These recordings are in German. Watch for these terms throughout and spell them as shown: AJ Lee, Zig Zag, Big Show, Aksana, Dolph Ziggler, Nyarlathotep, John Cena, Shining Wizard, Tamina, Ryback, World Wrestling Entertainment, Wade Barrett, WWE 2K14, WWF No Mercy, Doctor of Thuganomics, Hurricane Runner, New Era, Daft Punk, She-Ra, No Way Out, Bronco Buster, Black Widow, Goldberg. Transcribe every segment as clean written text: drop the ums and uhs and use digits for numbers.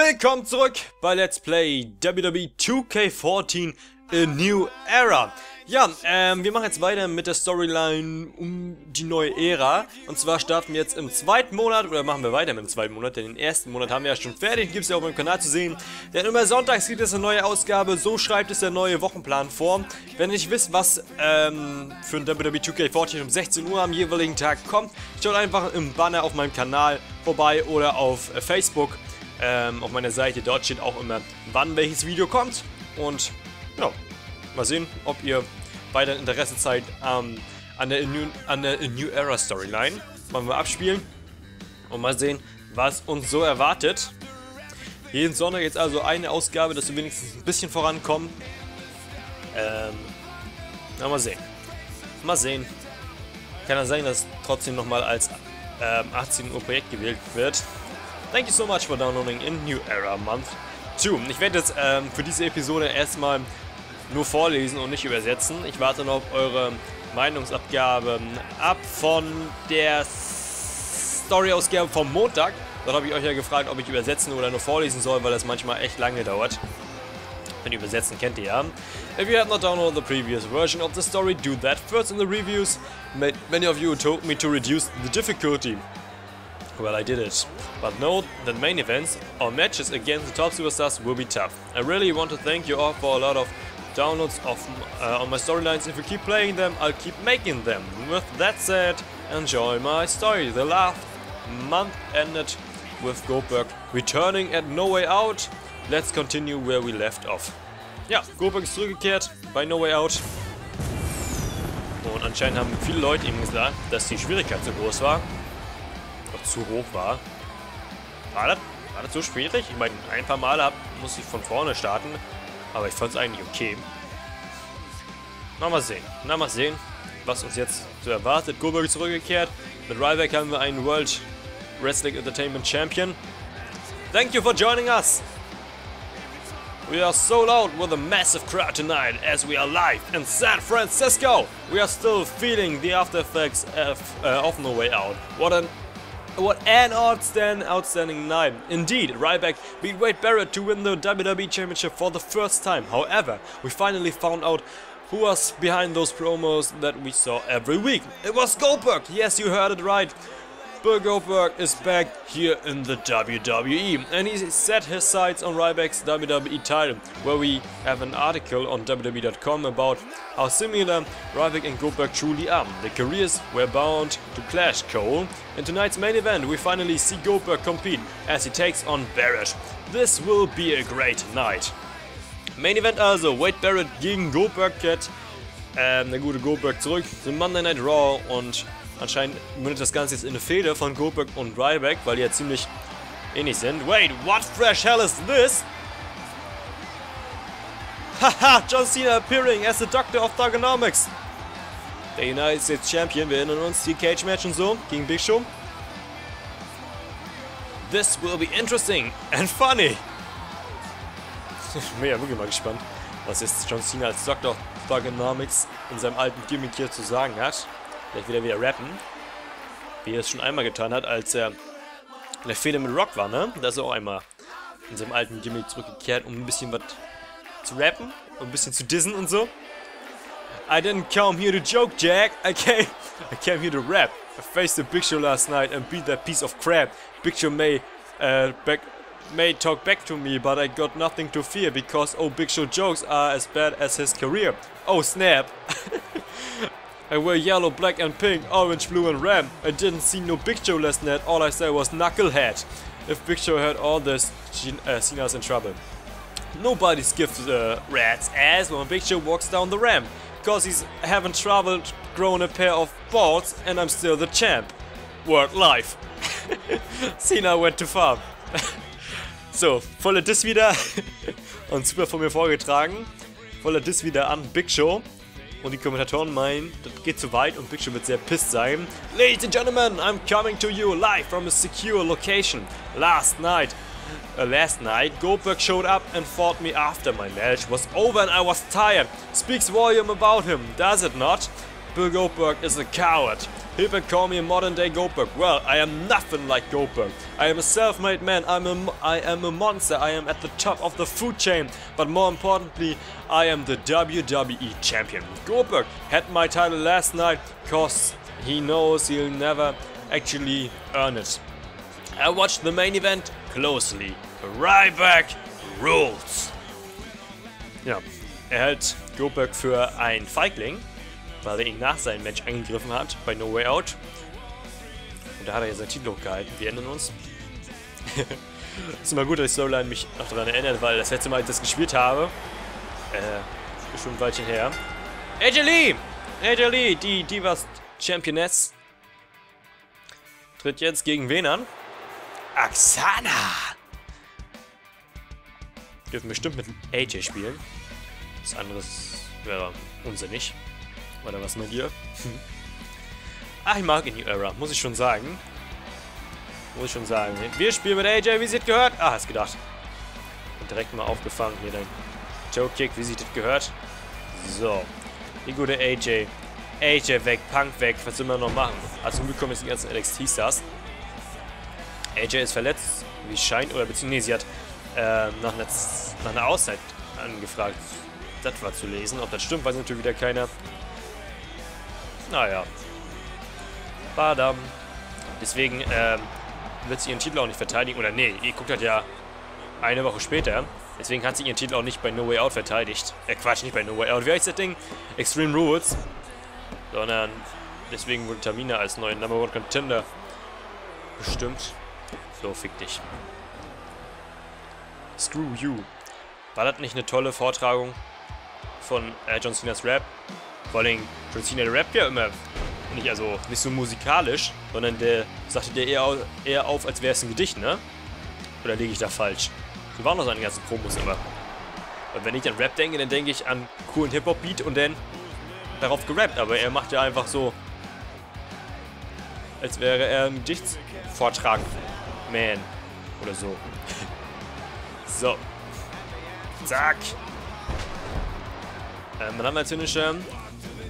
Willkommen zurück bei Let's Play WWE 2K14 A New Era. Ja, wir machen jetzt weiter mit der Storyline um die neue Ära. Und zwar starten wir jetzt im zweiten Monat, oder machen wir weiter mit dem zweiten Monat, denn den ersten Monat haben wir ja schon fertig, gibt es ja auch beim Kanal zu sehen. Denn immer sonntags gibt es eine neue Ausgabe, so schreibt es der neue Wochenplan vor. Wenn ihr nicht wisst, was für ein WWE 2K14 um 16 Uhr am jeweiligen Tag kommt, schaut einfach im Banner auf meinem Kanal vorbei oder auf Facebook, auf meiner Seite. Dort steht auch immer, wann welches Video kommt. Und ja, mal sehen, ob ihr weiter Interesse zeigt an der New Era Storyline. Machen wir abspielen und mal sehen, was uns so erwartet. Jeden Sonntag jetzt also eine Ausgabe, dass wir wenigstens ein bisschen vorankommen. Na, mal sehen. Mal sehen. Kann ja sein, dass trotzdem nochmal als 18 Uhr Projekt gewählt wird. Thank you so much for downloading in New Era Month 2. Ich werde jetzt für diese Episode erstmal nur vorlesen und nicht übersetzen. Ich warte noch auf eure Meinungsabgaben ab von der Story-Ausgabe vom Montag. Dort habe ich euch ja gefragt, ob ich übersetzen oder nur vorlesen soll, weil das manchmal echt lange dauert. Wenn ihr übersetzen kennt ihr ja. If you have not downloaded the previous version of the story, do that first in the reviews. Many of you told me to reduce the difficulty. Well, I did it. But note that main events or matches against the top superstars will be tough. I really want to thank you all for a lot of downloads of on my storylines. If you keep playing them, I'll keep making them. With that said, enjoy my story. The last month ended with Goldberg returning at No Way Out. Let's continue where we left off. Ja, Goldberg ist zurückgekehrt bei No Way Out. Und anscheinend haben viele Leute ihm gesagt, dass die Schwierigkeit so groß war. Oder zu hoch war. War das so schwierig? Ich meine, ein paar Mal muss ich von vorne starten. Aber ich fand es eigentlich okay. Mal sehen, was uns jetzt so erwartet. Goldberg ist zurückgekehrt. Mit Ryback haben wir einen World Wrestling Entertainment Champion. Thank you for joining us. We are sold out with a massive crowd tonight as we are live in San Francisco. We are still feeling the after effects of No Way Out. What an outstanding night. Indeed, Ryback beat Wade Barrett to win the WWE Championship for the first time. However, we finally found out who was behind those promos that we saw every week. It was Goldberg! Yes, you heard it right. Bill Goldberg is back here in the WWE. And he set his sights on Ryback's WWE title, where we have an article on WWE.com about how similar Ryback and Goldberg truly are. Their careers were bound to clash, Cole. In tonight's main event, we finally see Goldberg compete as he takes on Barrett. This will be a great night. Main event also, Wade Barrett gegen Goldberg Cat. Der gute Goldberg zurück zum Monday Night Raw und anscheinend mündet das Ganze jetzt in eine Fehde von Goldberg und Ryback, weil die ja ziemlich ähnlich sind. Wait, what fresh hell is this? Haha, John Cena appearing as the Doctor of Thuganomics. Der United States Champion, wir erinnern uns, die Cage-Match und so, gegen Big Show. This will be interesting and funny. Ich bin ja wirklich mal gespannt, was jetzt John Cena als Doctor of Thuganomics in seinem alten Gimmick hier zu sagen hat. Vielleicht wieder rappen, wie er es schon einmal getan hat, als er in der Fehde mit Rock war, ne? Da ist er auch einmal in seinem alten Gimmick zurückgekehrt, um ein bisschen was zu rappen, um ein bisschen zu dissen und so. I didn't come here to joke, Jack. I came here to rap. I faced the Big Show last night and beat that piece of crap. Big Show may talk back to me, but I got nothing to fear because oh, Big Show jokes are as bad as his career. Oh snap. I wear yellow, black and pink, orange, blue and red. I didn't see no Big Show last night, all I said was knucklehead. If Big Show heard all this, Cena's in trouble. Nobody skips the rat's ass when Big Show walks down the ramp. Cause he's haven't traveled, grown a pair of balls and I'm still the champ. Work life. Cena went too far. So, voller Diss wieder. Und super von mir vorgetragen. Voller Diss wieder an Big Show. Und die Kommentatoren meinen, das geht zu weit und Big Show wird sehr pissed sein. Ladies and Gentlemen, I'm coming to you live from a secure location. Last night, Goldberg showed up and fought me after my match was over and I was tired. Speaks volume about him, does it not? Bill Goldberg is a coward. He can call me a modern day Goldberg. Well, I am nothing like Goldberg. I am a self-made man. I am a monster. I am at the top of the food chain. But more importantly, I am the WWE champion. Goldberg had my title last night because he knows he'll never actually earn it. I watched the main event closely. Ryback rules. Ja, hält Goldberg für einen Feigling, weil er ihn nach seinem Match angegriffen hat bei No Way Out. Und da hat er ja seinen Titel gehalten. Wir erinnern uns. Ist immer gut, dass die Storyline mich noch daran erinnert, weil das letzte Mal, als ich das gespielt habe, ist schon ein Weilchen her. AJ Lee! AJ Lee, die Divas Championess, tritt jetzt gegen wen an? Aksana! Dürfen bestimmt mit AJ spielen. Was anderes wäre unsinnig. Oder was mit dir? Ach, ich mag New Era, muss ich schon sagen. Wir spielen mit AJ, wie sie es gehört. Ah, hast gedacht. Und direkt mal aufgefangen hier dein Joe-Kick, wie sie das gehört. So. Die gute AJ. AJ weg, Punk weg. Was sollen wir noch machen? Also, wir kommen jetzt die ganzen NXT-Stars. AJ ist verletzt, wie es scheint. Oder beziehungsweise, nee, sie hat nach einer Auszeit angefragt. Das war zu lesen. Ob das stimmt, weiß natürlich wieder keiner. Naja. Badam. Deswegen wird sie ihren Titel auch nicht verteidigen. Oder nee, ihr guckt das ja eine Woche später. Deswegen hat sie ihren Titel auch nicht bei No Way Out verteidigt. Quatsch, nicht bei No Way Out. Wie heißt das Ding? Extreme Rules. Sondern deswegen wurde Tamina als neue Number One Contender bestimmt. So, fick dich. Screw you. War das nicht eine tolle Vortragung von John Cena's Rap? Vor allem, John Cena rappt ja immer nicht, also nicht so musikalisch, sondern der sagte der eher auf, als wäre es ein Gedicht, ne? Oder liege ich da falsch? So waren noch seine ganzen Promos immer. Und wenn ich an Rap denke, dann denke ich an coolen Hip-Hop-Beat und dann darauf gerappt. Aber er macht ja einfach so, als wäre er ein Gedichtsvortrag. Man. Oder so. So. Zack. Dann haben wir als Finisher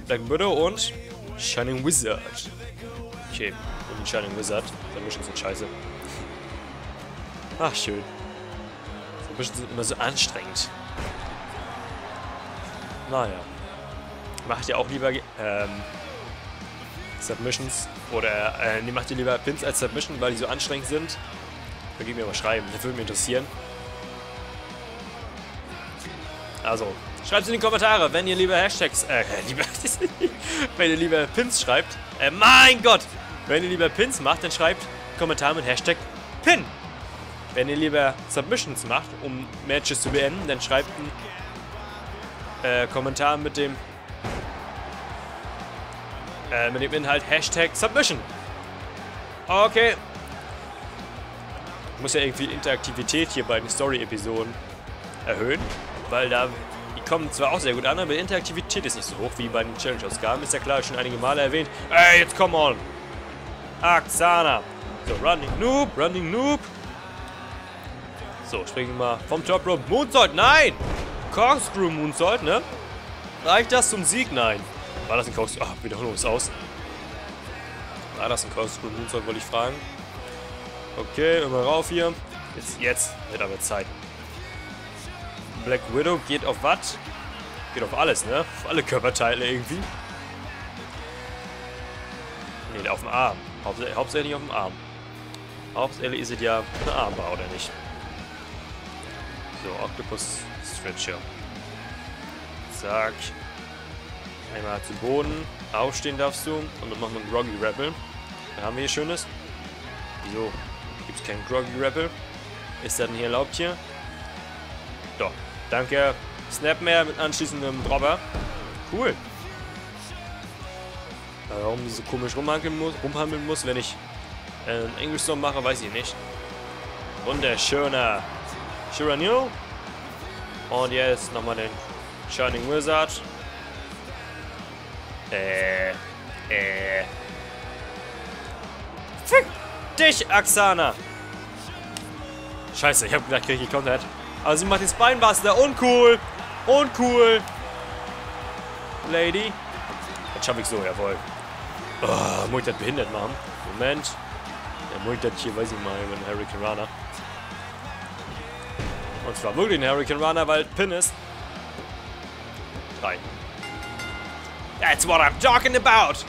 Black Widow und Shining Wizard. Okay, und Shining Wizard. Seine Mischung ist scheiße. Ach, schön. So Mischungen sind immer so anstrengend. Naja. Macht ihr auch lieber Submissions? Oder nee, macht ihr lieber Pins als Submission, weil die so anstrengend sind? Da geht mir mal schreiben, das würde mich interessieren. Also, schreibt es in die Kommentare, wenn ihr lieber Hashtags, wenn ihr lieber Pins schreibt, mein Gott, wenn ihr lieber Pins macht, dann schreibt Kommentar mit Hashtag Pin. Wenn ihr lieber Submissions macht, um Matches zu beenden, dann schreibt einen Kommentar mit dem Inhalt Hashtag Submission. Okay. Ich muss ja irgendwie Interaktivität hier bei den Story-Episoden erhöhen, weil da, die kommen zwar auch sehr gut an, aber die Interaktivität ist nicht so hoch wie bei den Challenge-Ausgaben. Ist ja klar, schon einige Male erwähnt. Ey, jetzt come on! Aksana! So, Running Noob, Running Noob! So, springen wir mal vom Top Rope. Moonsault, nein! Corkscrew Moonsault, ne? Reicht das zum Sieg? Nein. War das ein Corkscrew? Ach, Wiederholung ist aus. War das ein Corkscrew Moonsault, wollte ich fragen. Okay, immer rauf hier. Jetzt wird aber Zeit. Black Widow geht auf was? Geht auf alles, ne? Auf alle Körperteile irgendwie. Ne, auf den Arm. Hauptsächlich auf dem Arm. Hauptsächlich ist es ja eine Armbar, oder nicht? So, Octopus Stretcher. Zack. Einmal zu Boden. Aufstehen darfst du. Und dann machen wir einen Groggy Rappel. Da haben wir hier Schönes. Wieso? Gibt's keinen Groggy Rappel? Ist das denn hier erlaubt hier? Doch. Danke. Snap mehr mit anschließendem Dropper. Cool. Warum die so komisch rumhandeln muss, wenn ich einen English Song mache, weiß ich nicht. Wunderschöner Shiranio. Und jetzt nochmal den Shining Wizard. Fick dich, Aksana! Scheiße, ich hab gedacht, krieg ich Content. Aber sie macht den Spinebuster. Uncool. Uncool. Lady. Das schaffe ich so, jawohl. Oh, muss ich das behindert machen? Moment. Ja, muss ich das hier, weiß ich mal, mit dem Hurricane Runner. Und zwar wirklich ein Hurricane Runner, weil Pin ist. 3. That's what I'm talking about!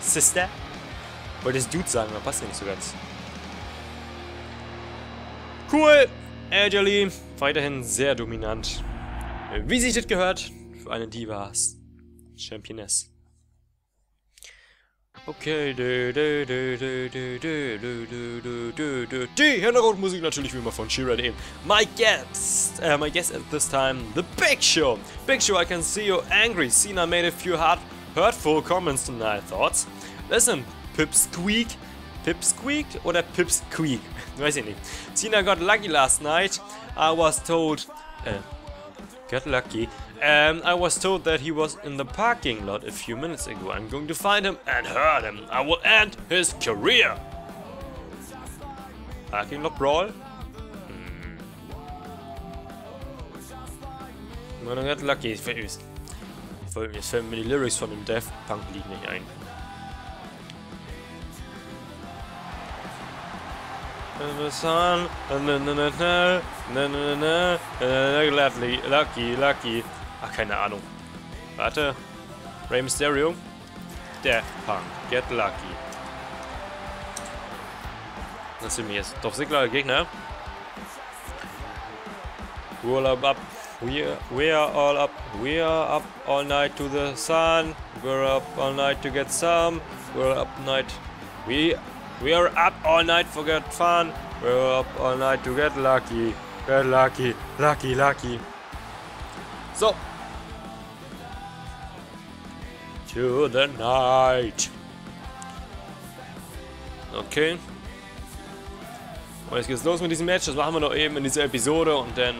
Sister? Wollte es Dude sagen, aber passt ja nicht so ganz. Cool! AJ Lee, weiterhin sehr dominant. Wie sich das gehört, für eine Divas-Championess. Okay, die Hintergrundmusik natürlich wie immer von She-Ra. My guest at this time, the Big Show. Big Show, I can see you angry. Cena made a few hurtful comments tonight. Thoughts? Listen, Pipsqueak. Pipsqueak oder Pipsqueak? Weiß ich nicht. Cena got lucky last night. I was told... got lucky. I was told that he was in the parking lot a few minutes ago. I'm going to find him and hurt him. I will end his career. Parking lot brawl? Man got lucky. Jetzt fällt mir die Lyrics von dem Daft Punk Lied nicht ein. Lucky, lucky. Ach, keine Ahnung. Warte. Rey Mysterio. Daft Punk. Get lucky. Das sind mir jetzt doch sehr klare Gegner. Roll up, up. We are all up. We are up all night to the sun. We're up all night to get some. We're up night. We are up all night for get fun. We're up all night to get lucky. Get lucky, lucky, lucky. So. To the night. Okay. Und jetzt geht's los mit diesem Match. Das machen wir noch eben in dieser Episode. Und dann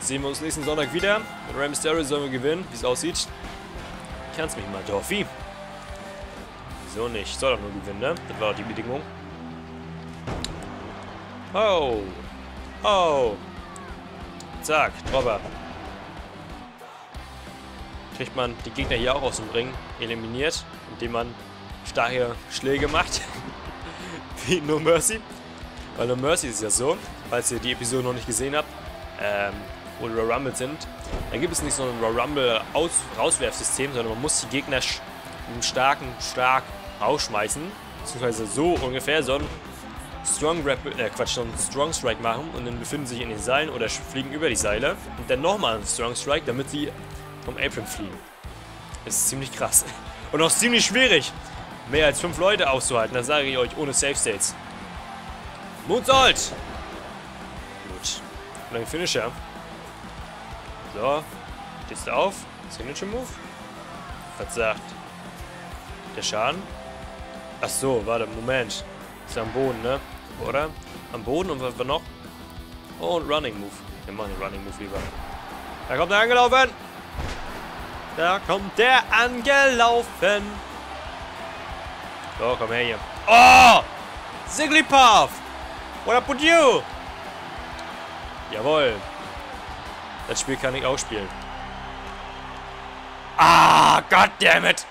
sehen wir uns nächsten Sonntag wieder. Mit Rey Mysterio sollen wir gewinnen, wie es aussieht. Kann's mich mal, Dorfi. Wieso nicht? Soll doch nur gewinnen, ne? Das war doch die Bedingung. Oh. Oh. Zack, Dropper. Kriegt man die Gegner hier auch aus dem Ring eliminiert, indem man starke Schläge macht. Wie No Mercy. Weil No Mercy ist ja so, falls ihr die Episode noch nicht gesehen habt, wo Royal Rumble sind, dann gibt es nicht so ein Royal Rumble Rauswerfsystem, sondern man muss die Gegner einen stark rausschmeißen, beziehungsweise so ungefähr, so ein Strong Strike machen und dann befinden sie sich in den Seilen oder fliegen über die Seile und dann nochmal einen Strong Strike, damit sie vom Apron fliegen. Das ist ziemlich krass und auch ziemlich schwierig, mehr als 5 Leute auszuhalten, das sage ich euch, ohne Safe States. Moonsault! Gut. Und ein Finisher. So, stehst du auf, Signature Move. Was sagt? Der Schaden? Ach so, warte, Moment. Ist am Boden, ne? Oder? Am Boden und was war noch? Oh, und Running Move. Wir machen den Running Move lieber. Da kommt der angelaufen! Da kommt der angelaufen! So, komm her hier. Oh! Zigglypuff! What up with you? Jawohl. Das Spiel kann ich auch spielen. Ah, goddammit!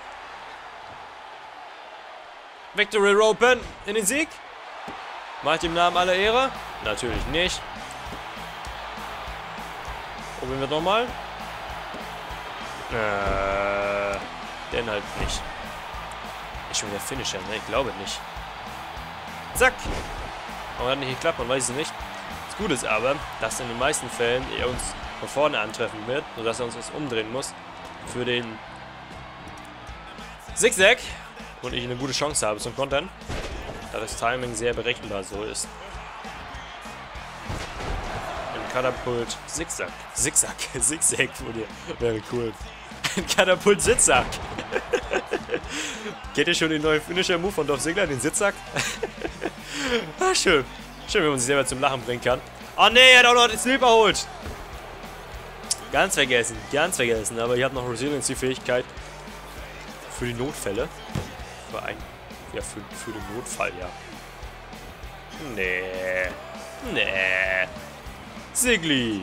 Victory Ropen in den Sieg. Macht dem Namen alle Ehre? Natürlich nicht. Probieren wir nochmal. Denn halt nicht. Ist schon wieder Finisher, ne? Ich glaube nicht. Zack! Aber hat nicht geklappt, man weiß es nicht. Das Gute ist aber, dass in den meisten Fällen er uns von vorne antreffen wird, sodass er uns was umdrehen muss für den Zig Zag. Und ich eine gute Chance habe zum Kontern, da das Timing sehr berechenbar so ist. Ein Katapult Zigzag. Zigzag. Zigzag wurde. Wäre cool. Ein Katapult Sitzsack. Kennt ihr schon den neuen Finisher-Move von Dolph Ziggler, den Sitzsack? Ah, schön. Schön, wenn man sich selber zum Lachen bringen kann. Oh nee, er hat auch noch den Sleep erholt. Ganz vergessen. Ganz vergessen. Aber ich habe noch Resiliency Fähigkeit für die Notfälle. Ja, für den Notfall, ja. Nee. Nee. Ziggly.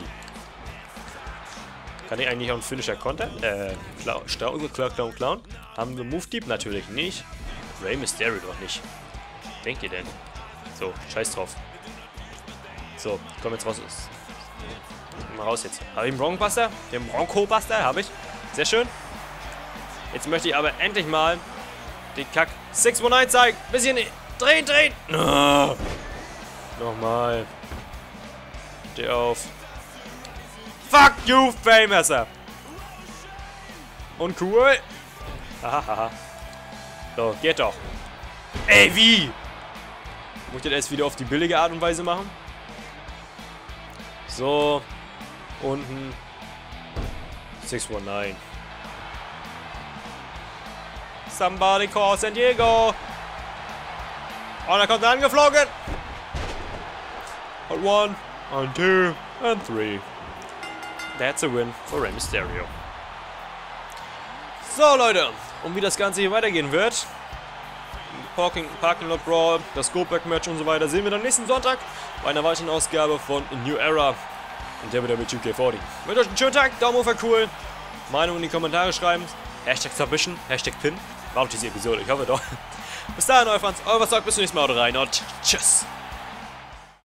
Kann ich eigentlich auch einen Finisher kontern? Clown, Clown. Haben wir Move Deep? Natürlich nicht. Rey Mysterio doch nicht. Denkt ihr denn? So, scheiß drauf. So, komm jetzt raus. Komm mal raus jetzt. Habe ich einen Bronco Buster? Den Bronco Buster habe ich. Sehr schön. Jetzt möchte ich aber endlich mal die Kack 619 zeigen. Bisschen drehen, drehen. No. Nochmal. Steh auf. Fuck you, Famouser. Und cool. Hahaha. So, geht doch. Ey, wie? Muss ich das erst wieder auf die billige Art und Weise machen? So. Unten. 619. Somebody call San Diego. Und da kommt er angeflogen. And one, and two, and three. That's a win for Rey Mysterio. So, Leute. Und wie das Ganze hier weitergehen wird. Parking Lot Brawl, das Goldberg-Match und so weiter sehen wir dann nächsten Sonntag bei einer weiteren Ausgabe von New Era und der WWE 2K14. Ich wünsche euch einen schönen Tag, Daumen hoch, cool. Meinung in die Kommentare schreiben. Hashtag Submission, Hashtag Pin. War auch diese Episode, ich hoffe doch. Bis dahin, euer Franz, euer Stock, bis zum nächsten Mal, haut rein und tschüss.